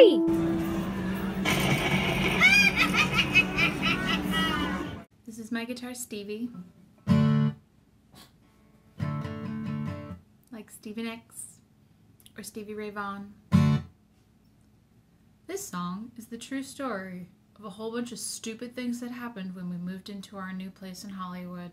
Hey! This is my guitar, Stevie. Like Stevie Nicks or Stevie Ray Vaughan. This song is the true story of a whole bunch of stupid things that happened when we moved into our new place in Hollywood.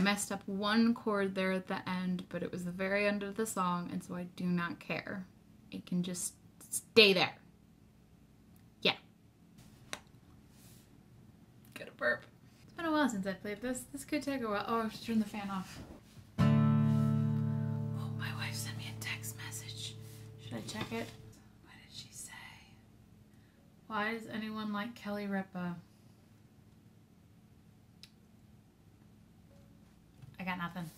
Messed up one chord there at the end, but it was the very end of the song, and so I do not care. It can just stay there. Yeah. Gotta burp. It's been a while since I played this. This could take a while. Oh, I have to turn the fan off. Oh, my wife sent me a text message. Should I check it? What did she say? Why does anyone like Kelly Ripa? I got nothing.